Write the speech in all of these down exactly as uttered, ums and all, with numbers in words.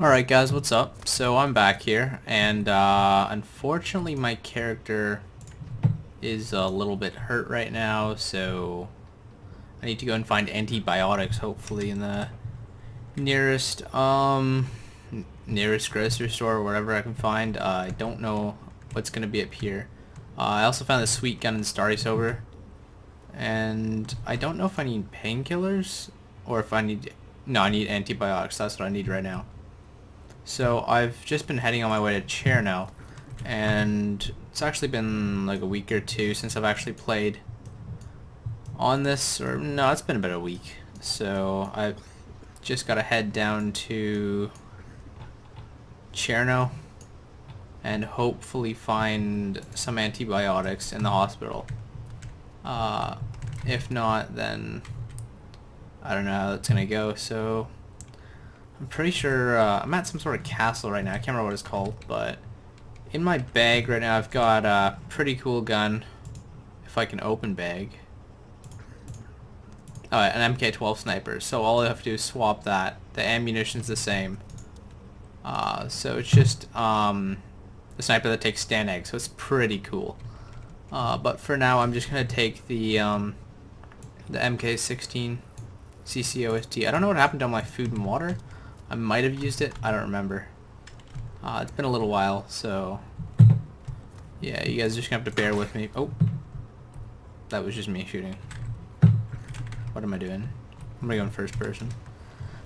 Alright guys, what's up? So I'm back here, and uh, unfortunately my character is a little bit hurt right now, so I need to go and find antibiotics hopefully in the nearest um, nearest grocery store or wherever I can find. Uh, I don't know what's going to be up here. Uh, I also found the sweet gun in Starry Sober, and I don't know if I need painkillers or if I need... No, I need antibiotics. That's what I need right now. So I've just been heading on my way to Cherno, and it's actually been like a week or two since I've actually played on this, or no, it's been about a week. So I've just got to head down to Cherno and hopefully find some antibiotics in the hospital. Uh, if not, then I don't know how that's going to go, so... I'm pretty sure, uh, I'm at some sort of castle right now, I can't remember what it's called, but in my bag right now I've got a pretty cool gun, if I can open bag. Oh, an M K twelve sniper, so all I have to do is swap that. The ammunition's the same. Uh, so it's just, um, the sniper that takes stand egg, so it's pretty cool. Uh, but for now I'm just gonna take the, um, the M K sixteen C C O S T. I don't know what happened to my food and water. I might have used it, I don't remember. Uh, it's been a little while, so yeah, you guys are just gonna have to bear with me. Oh, that was just me shooting. What am I doing? I'm gonna go in first person.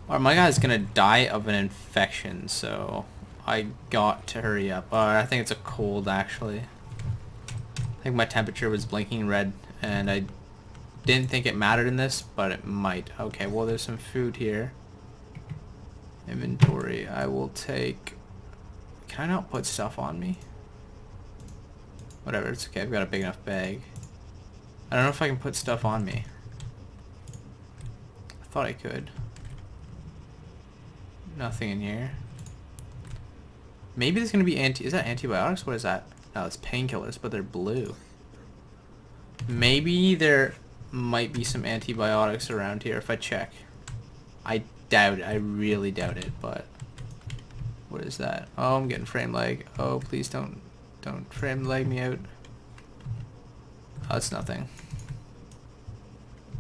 Alright, my guy's gonna die of an infection, so I got to hurry up. Alright, I think it's a cold actually. I think my temperature was blinking red, and I didn't think it mattered in this, but it might. Okay, well there's some food here. Inventory, I will take... Can I not put stuff on me? Whatever, it's okay, I've got a big enough bag. I don't know if I can put stuff on me. I thought I could. Nothing in here. Maybe there's gonna be anti... Is that antibiotics? What is that? No, it's painkillers, but they're blue. Maybe they're... might be some antibiotics around here if I check. I doubt it. I really doubt it, but what is that? Oh, I'm getting frame lag. Oh, please don't don't frame lag me out. Oh, it's nothing.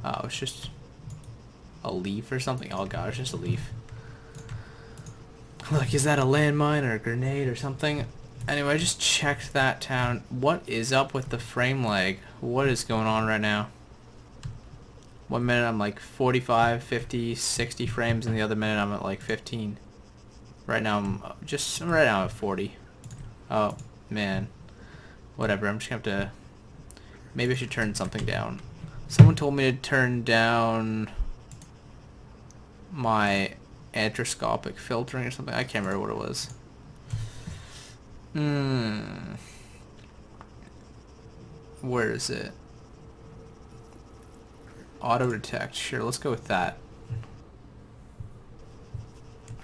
Oh, it's just a leaf or something. Oh god, it's just a leaf. Look, is that a landmine or a grenade or something? Anyway, I just checked that town. What is up with the frame lag? What is going on right now? One minute I'm like forty-five, fifty, sixty frames, and the other minute I'm at like fifteen. Right now I'm just, right now I'm at forty. Oh, man. Whatever, I'm just gonna have to, maybe I should turn something down. Someone told me to turn down my antroscopic filtering or something. I can't remember what it was. Hmm. Where is it? Auto detect, sure, let's go with that.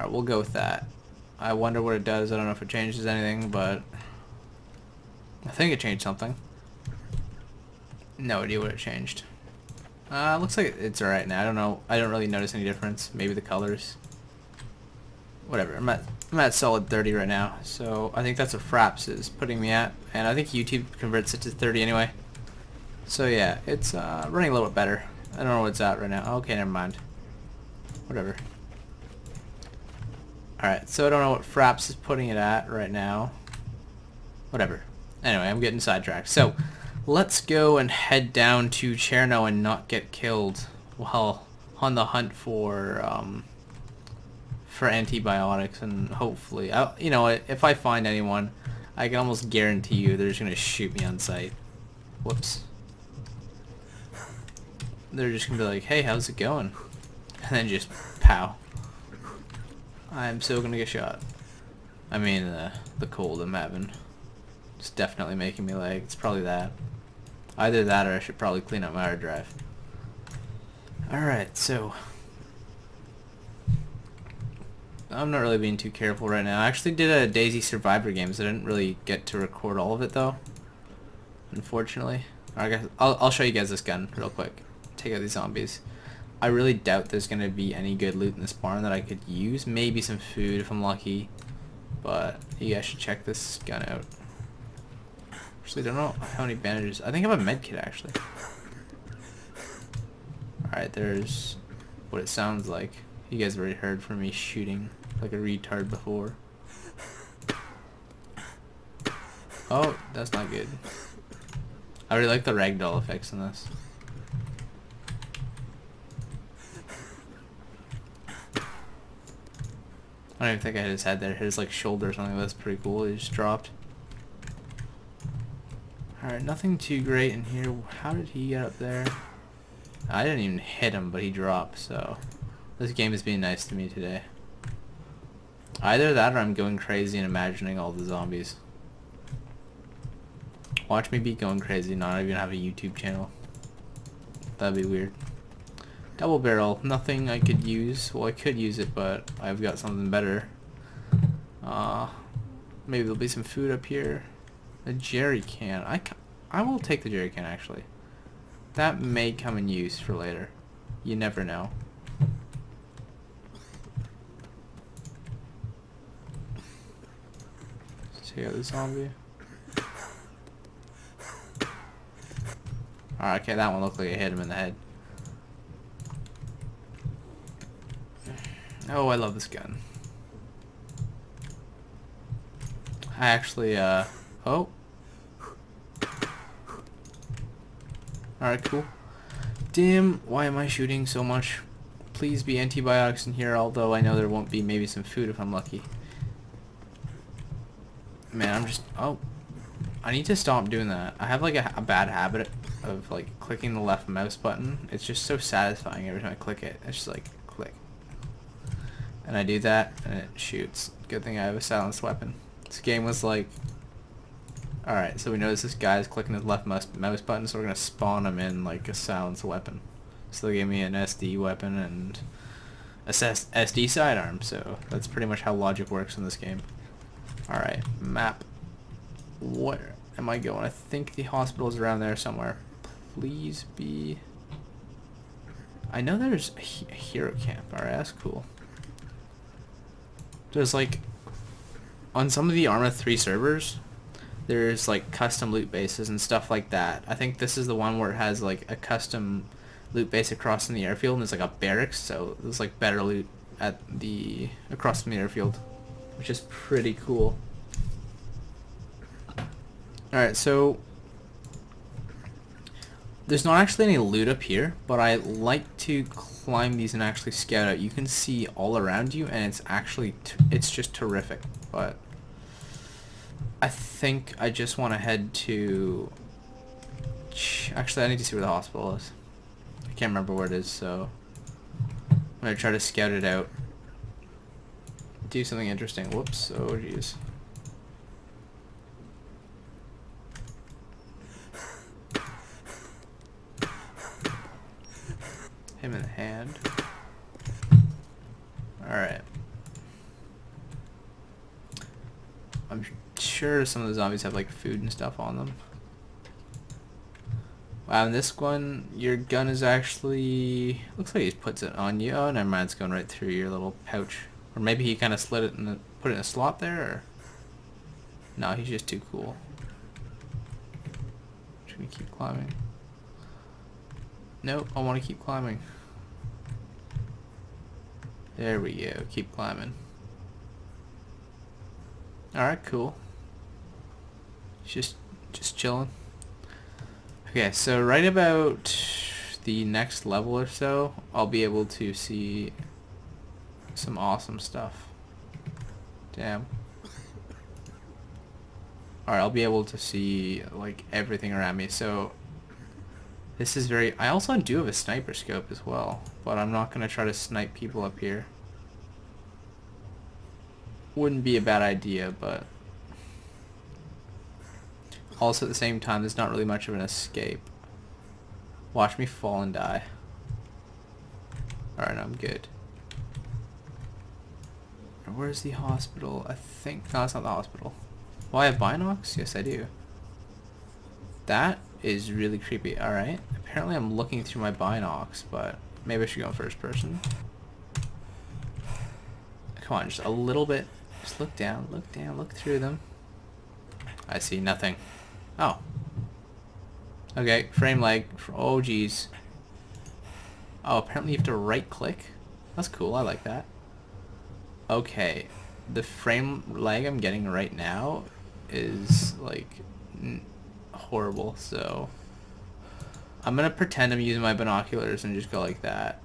Alright, we'll go with that. I wonder what it does, I don't know if it changes anything, but I think it changed something. No idea what it changed. Uh, looks like it's alright now, I don't know, I don't really notice any difference. Maybe the colors. Whatever, I'm at, I'm at solid thirty right now, so I think that's what Fraps is putting me at, and I think YouTube converts it to thirty anyway. So yeah, it's uh, running a little bit better. I don't know what's at right now. Okay, never mind. Whatever. Alright, so I don't know what Fraps is putting it at right now. Whatever. Anyway, I'm getting sidetracked. So, let's go and head down to Cherno and not get killed while on the hunt for um, for antibiotics, and hopefully... I, you know, if I find anyone, I can almost guarantee you they're just going to shoot me on sight. Whoops. They're just gonna be like, hey, how's it going? And then just pow. I'm still gonna get shot. I mean, uh, the cold I'm having. It's definitely making me lag. It's probably that. Either that or I should probably clean up my hard drive. Alright, so... I'm not really being too careful right now. I actually did a Daisy Survivor game, so I didn't really get to record all of it, though. Unfortunately. Alright guys, I'll, I'll show you guys this gun real quick. Take out these zombies. I really doubt there's going to be any good loot in this barn that I could use. Maybe some food if I'm lucky. But you guys should check this gun out. Actually, I don't know how many bandages. I think I have a med kit, actually. Alright, there's what it sounds like. You guys already heard from me shooting like a retard before. Oh, that's not good. I really like the ragdoll effects in this. I don't even think I hit his head there. Hit his like shoulder or something. That's pretty cool. He just dropped. Alright, nothing too great in here. How did he get up there? I didn't even hit him, but he dropped, so... This game is being nice to me today. Either that or I'm going crazy and imagining all the zombies. Watch me be going crazy, not even have a YouTube channel. That'd be weird. Double barrel. Nothing I could use. Well, I could use it, but I've got something better. Uh, maybe there'll be some food up here. A jerry can. I, ca I will take the jerry can, actually. That may come in use for later. You never know. Let's take out the zombie. Alright, okay, that one looked like I hit him in the head. Oh, I love this gun. I actually, uh... Oh. Alright, cool. Damn, why am I shooting so much? Please be antibiotics in here, although I know there won't be. Maybe some food if I'm lucky. Man, I'm just... Oh. I need to stop doing that. I have, like, a, a bad habit of, like, clicking the left mouse button. It's just so satisfying every time I click it. It's just, like, click. And I do that, and it shoots. Good thing I have a silenced weapon. This game was, like... Alright, so we notice this guy's clicking his left mouse button, so we're going to spawn him in like a silenced weapon. So they gave me an S D weapon and a S D sidearm, so that's pretty much how logic works in this game. Alright, map. Where am I going? I think the hospital's around there somewhere. Please be... I know there's a hero camp. Alright, that's cool. There's like... On some of the Arma three servers... There's like custom loot bases and stuff like that. I think this is the one where it has like a custom loot base across from the airfield, and there's like a barracks, so there's like better loot at the across from the airfield, which is pretty cool. Alright, so there's not actually any loot up here, but I like to climb these and actually scout out. You can see all around you, and it's actually t it's just terrific. But I think I just want to head to... Actually, I need to see where the hospital is. I can't remember where it is, so... I'm going to try to scout it out. Do something interesting. Whoops. Oh, jeez. Him in the hand. Alright. I'm sure some of the zombies have like food and stuff on them. Wow, and this one, your gun is actually... Looks like he puts it on you. Oh, never mind, it's going right through your little pouch. Or maybe he kind of slid it and put it in a slot there, or... No, he's just too cool. Should we keep climbing? Nope, I want to keep climbing. There we go, keep climbing. Alright, cool. Just just chilling. Okay, so right about the next level or so, I'll be able to see some awesome stuff. Damn. Alright, I'll be able to see like everything around me. So this is very... I also do have a sniper scope as well, but I'm not going to try to snipe people up here. Wouldn't be a bad idea, but also at the same time there's not really much of an escape. Watch me fall and die. Alright, I'm good. Where's the hospital? I think... No, it's not the hospital. Well, I have Binox? Yes, I do. That is really creepy. Alright. Apparently I'm looking through my Binox, but Maybe I should go in first person. Come on, just a little bit. Just look down, look down, look through them. I see nothing. Oh. Okay, frame lag. Oh, geez. Oh, apparently you have to right click. That's cool, I like that. Okay, the frame lag I'm getting right now is like n horrible, so I'm gonna pretend I'm using my binoculars and just go like that.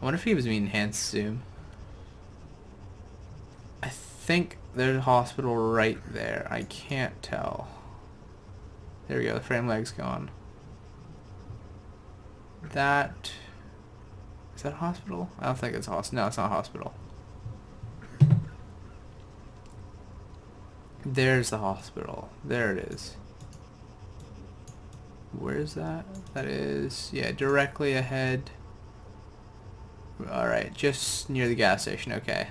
I wonder if he was me enhanced zoom. I think there's a hospital right there. I can't tell. There we go, the frame lag's gone. That... Is that a hospital? I don't think it's a hospital. No, it's not a hospital. There's the hospital. There it is. Where is that? That is... Yeah, directly ahead. Alright, just near the gas station. Okay.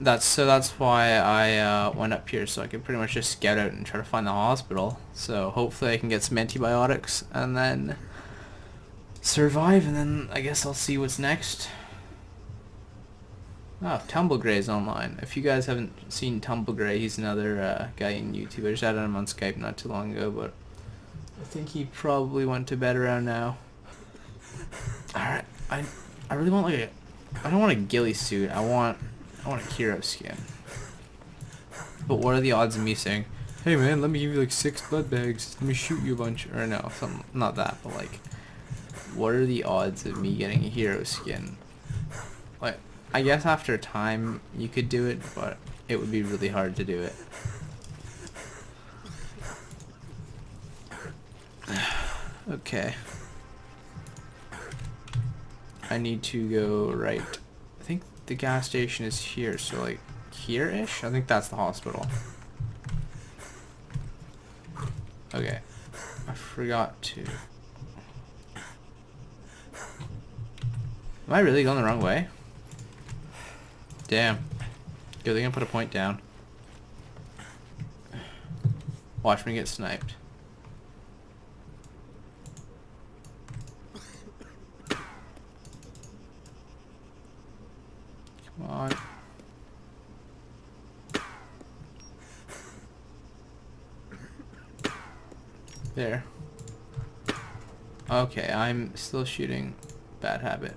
That's so that's why I uh, went up here, so I could pretty much just scout out and try to find the hospital. So hopefully I can get some antibiotics and then survive, and then I guess I'll see what's next. Oh, Tumblegray's online. If you guys haven't seen Tumblegray, he's another uh, guy in YouTube. I just added him on Skype not too long ago, but I think he probably went to bed around now. Alright, I, I really want like a... I don't want a ghillie suit, I want... I want a hero skin. But what are the odds of me saying, hey man, let me give you like six blood bags, let me shoot you a bunch, or no, some, not that, but like, what are the odds of me getting a hero skin? Like, I guess after a time you could do it, but it would be really hard to do it. Okay. I need to go right. I think the gas station is here, so like here-ish? I think that's the hospital. Okay. I forgot to... Am I really going the wrong way? Damn. Good, they're gonna put a point down. Watch me get sniped. Come on. There. Okay, I'm still shooting. Bad habit.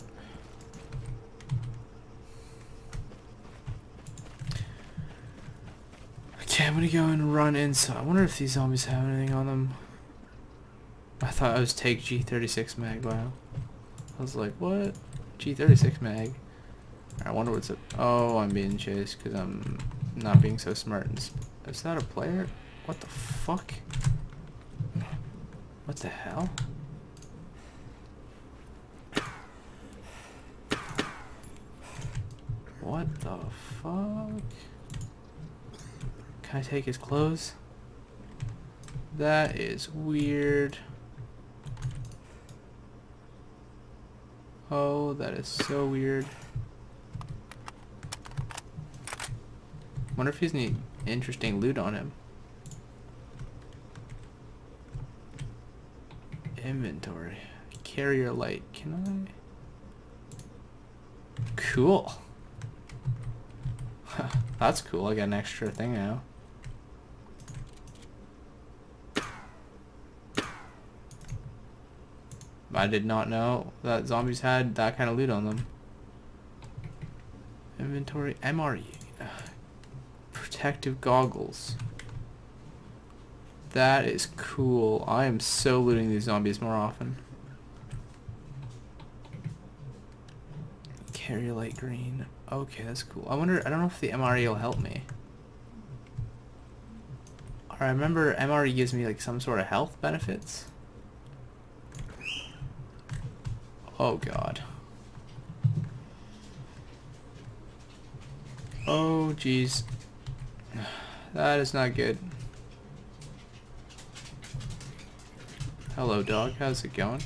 Okay, I'm gonna go and run inside. I wonder if these zombies have anything on them. I thought I was take G thirty-six mag, wow. I was like, what? G thirty-six mag? I wonder what's up. Oh, I'm being chased because I'm not being so smart. Is that a player? What the fuck? What the hell? What the fuck? Can I take his clothes? That is weird. Oh, that is so weird. I wonder if he's any interesting loot on him. Inventory. Carrier light. Can I? Cool. That's cool. I got an extra thing now. I did not know that zombies had that kind of loot on them. Inventory. M R E. Protective goggles. That is cool. I am so looting these zombies more often. Carrier light green. Okay, that's cool. I wonder, I don't know if the M R E will help me. I remember M R E gives me like some sort of health benefits. Oh god. Oh jeez. That is not good. Hello dog, how's it going?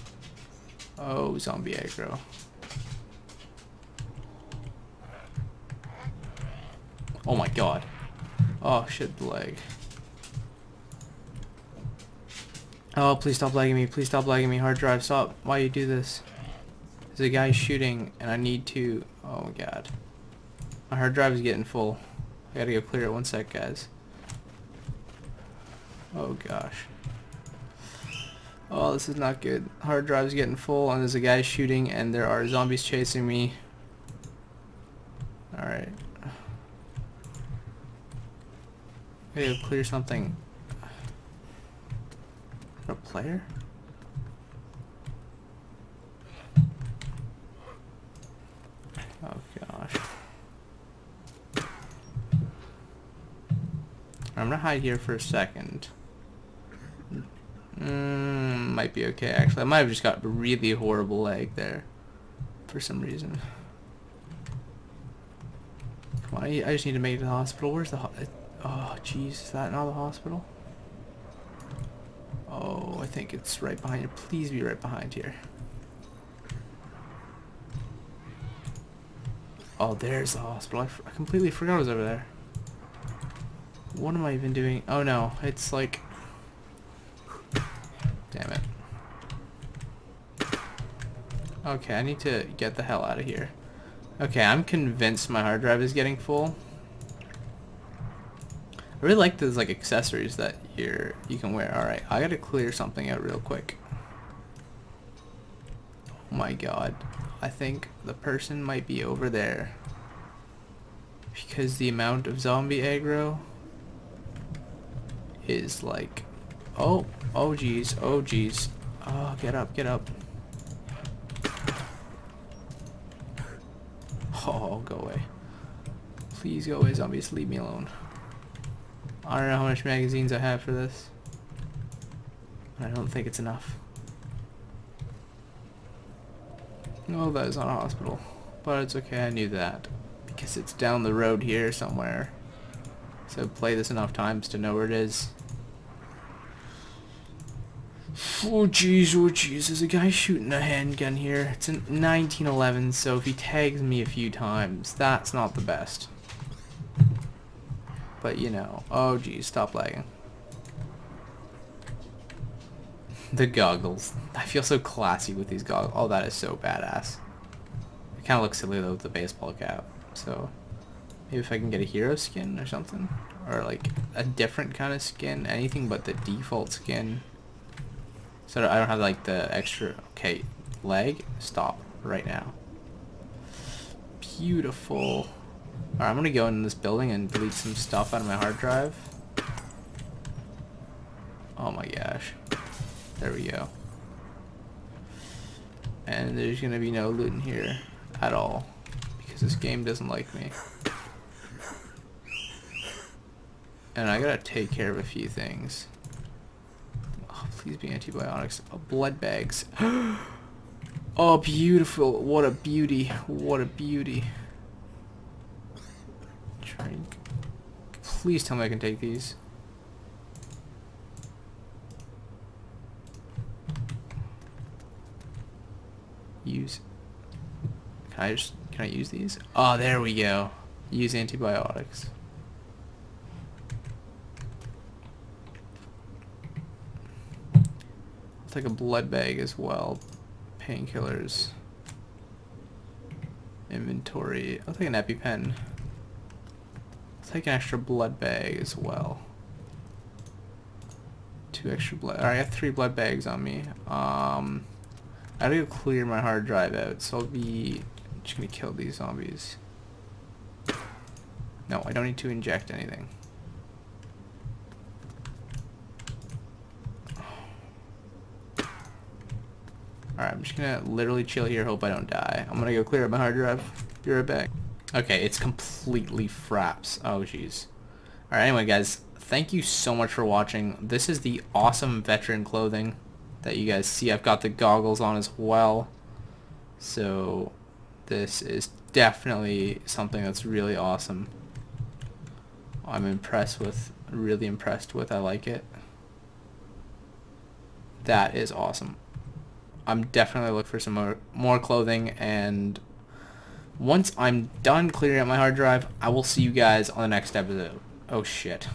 Oh, zombie aggro. Oh my god. Oh shit, the lag. Oh, please stop lagging me, please stop lagging me, hard drive, stop. Why you do this? There's a guy shooting and I need to... Oh god. My hard drive is getting full. I gotta go clear it. One sec, guys. Oh gosh. Oh, this is not good. Hard drive's getting full and there's a guy shooting and there are zombies chasing me. Alright. I gotta go clear something. Is that a player? Oh gosh. I'm gonna hide here for a second. Mm, might be okay actually. I might have just got a really horrible lag there for some reason. Come on, I just need to make it to the hospital. Where's the ho oh jeez, is that not the hospital? Oh, I think it's right behind here. Please be right behind here. Oh, there's the hospital. I, f I completely forgot it was over there. What am I even doing? Oh no, it's like... Damn it. Okay, I need to get the hell out of here. Okay, I'm convinced my hard drive is getting full. I really like those like accessories that you're, you can wear. Alright, I gotta clear something out real quick. Oh my god. I think the person might be over there. Because the amount of zombie aggro is like... Oh, oh geez, oh geez. Oh, get up, get up. Oh, go away. Please go away, zombies, leave me alone. I don't know how much magazines I have for this. I don't think it's enough. No, that is not a hospital. But it's okay, I knew that. Because it's down the road here somewhere. So play this enough times to know where it is. Oh jeez, oh jeez, there's a guy shooting a handgun here. It's in nineteen eleven, so if he tags me a few times, that's not the best. But you know, oh jeez, stop lagging. The goggles. I feel so classy with these goggles. Oh, that is so badass. I kind of look silly though with the baseball cap. So, maybe if I can get a hero skin or something. Or like a different kind of skin. Anything but the default skin. So I don't have like the extra... Okay, leg. Stop right now. Beautiful. Alright, I'm going to go in this building and delete some stuff out of my hard drive. Oh my gosh. There we go. And there's gonna be no loot in here at all because this game doesn't like me. And I gotta take care of a few things. Oh, please be antibiotics. Oh, blood bags. Oh, beautiful. What a beauty. What a beauty. Drink. Please tell me I can take these. Use. Can I just? Can I use these? Oh, there we go. Use antibiotics. I'll take a blood bag as well. Painkillers. Inventory. I'll take an EpiPen. I'll take an extra blood bag as well. Two extra blood. All right, I have three blood bags on me. Um. I gotta go clear my hard drive out, so I'll be just gonna kill these zombies. No, I don't need to inject anything. Alright, I'm just gonna literally chill here, hope I don't die. I'm gonna go clear up my hard drive. Be right back. Okay, it's completely fraps. Oh, jeez. Alright, anyway, guys, thank you so much for watching. This is the awesome veteran clothing that you guys see. I've got the goggles on as well, so this is definitely something that's really awesome. I'm impressed with, really impressed with, I like it. That is awesome. I'm definitely looking for some more, more clothing, and once I'm done clearing out my hard drive, I will see you guys on the next episode. Oh shit.